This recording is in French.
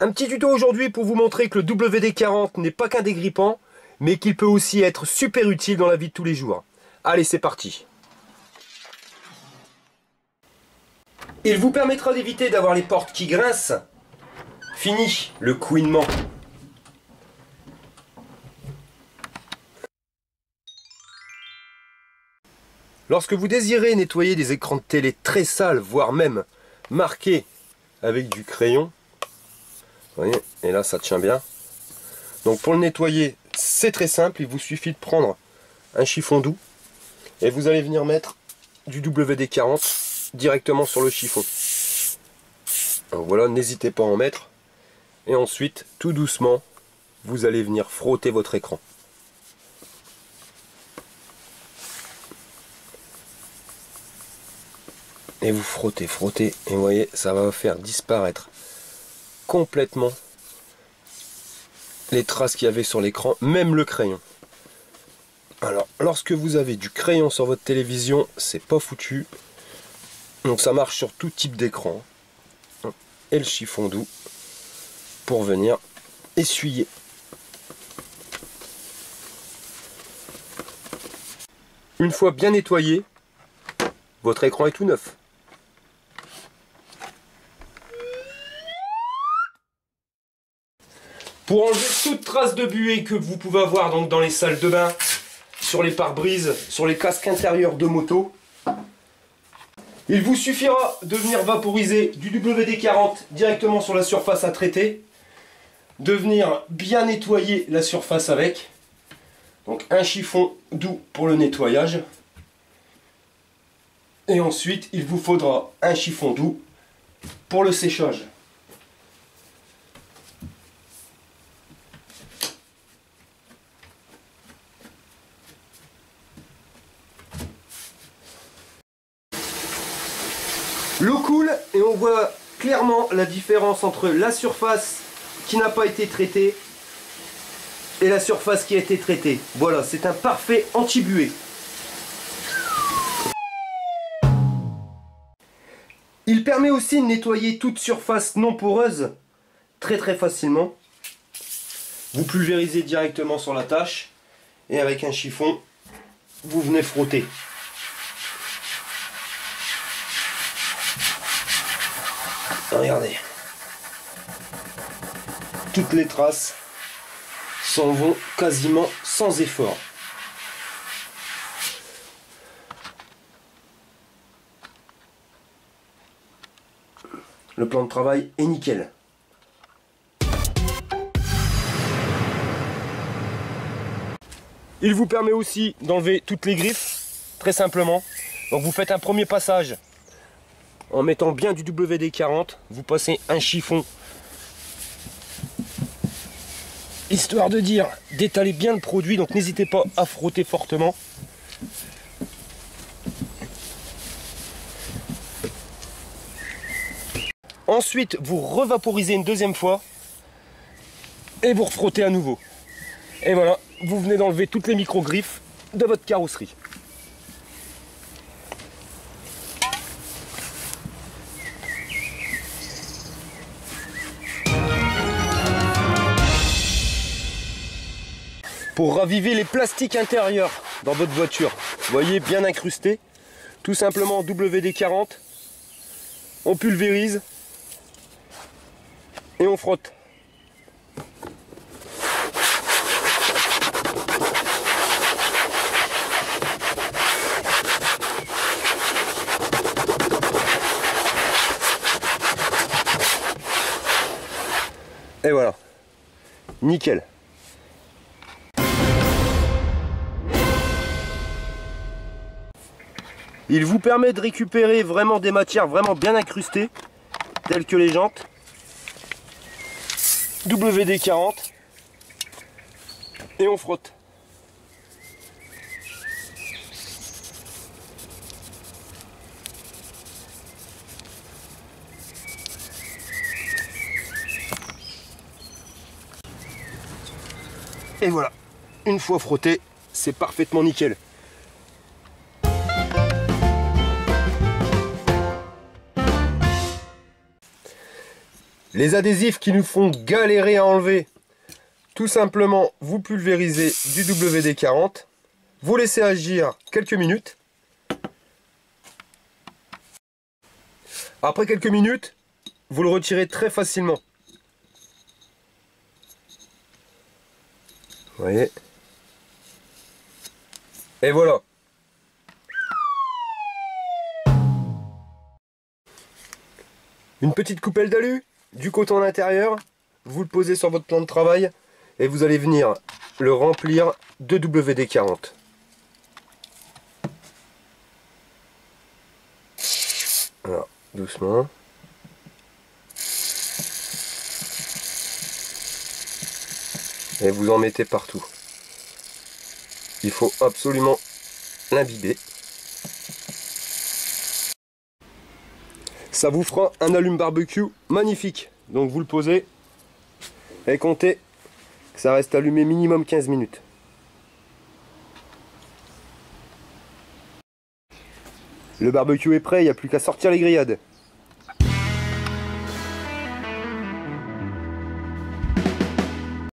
Un petit tuto aujourd'hui pour vous montrer que le WD-40 n'est pas qu'un dégrippant, mais qu'il peut aussi être super utile dans la vie de tous les jours. Allez, c'est parti. Il vous permettra d'éviter d'avoir les portes qui grincent. Fini le couinement. Lorsque vous désirez nettoyer des écrans de télé très sales, voire même marqués avec du crayon, vous voyez, et là ça tient bien. Donc pour le nettoyer, c'est très simple, il vous suffit de prendre un chiffon doux et vous allez venir mettre du WD-40 directement sur le chiffon. Alors voilà, n'hésitez pas à en mettre. Et ensuite, tout doucement, vous allez venir frotter votre écran. Et vous frottez, frottez, et vous voyez, ça va faire disparaître complètement les traces qu'il y avait sur l'écran, même le crayon. Alors, lorsque vous avez du crayon sur votre télévision, c'est pas foutu. Donc ça marche sur tout type d'écran. Et le chiffon doux pour venir essuyer. Une fois bien nettoyé, votre écran est tout neuf. Pour enlever toute trace de buée que vous pouvez avoir donc dans les salles de bain, sur les pare-brises, sur les casques intérieurs de moto, il vous suffira de venir vaporiser du WD-40 directement sur la surface à traiter, de venir bien nettoyer la surface avec, donc un chiffon doux pour le nettoyage, et ensuite il vous faudra un chiffon doux pour le séchage. L'eau coule et on voit clairement la différence entre la surface qui n'a pas été traitée et la surface qui a été traitée. Voilà, c'est un parfait anti-buée. Il permet aussi de nettoyer toute surface non poreuse très facilement. Vous pulvérisez directement sur la tâche et avec un chiffon, vous venez frotter. Regardez, toutes les traces s'en vont quasiment sans effort. Le plan de travail est nickel. Il vous permet aussi d'enlever toutes les griffes, très simplement. Donc vous faites un premier passage. En mettant bien du WD-40, vous passez un chiffon, histoire de dire d'étaler bien le produit, donc n'hésitez pas à frotter fortement. Ensuite, vous revaporisez une deuxième fois et vous refrottez à nouveau. Et voilà, vous venez d'enlever toutes les micro-griffes de votre carrosserie. Pour raviver les plastiques intérieurs dans votre voiture, vous voyez, bien incrusté, tout simplement WD-40, on pulvérise et on frotte. Et voilà, nickel. Il vous permet de récupérer vraiment des matières vraiment bien incrustées, telles que les jantes, WD-40, et on frotte. Et voilà, une fois frotté, c'est parfaitement nickel. Les adhésifs qui nous font galérer à enlever, tout simplement vous pulvérisez du WD40, vous laissez agir quelques minutes. Après quelques minutes, vous le retirez très facilement. Vous voyez? Et voilà. Une petite coupelle d'alu, du coton à l'intérieur, vous le posez sur votre plan de travail et vous allez venir le remplir de WD-40. Voilà, doucement. Et vous en mettez partout. Il faut absolument l'imbiber. Ça vous fera un allume barbecue magnifique. Donc vous le posez et comptez que ça reste allumé minimum 15 minutes. Le barbecue est prêt, il n'y a plus qu'à sortir les grillades.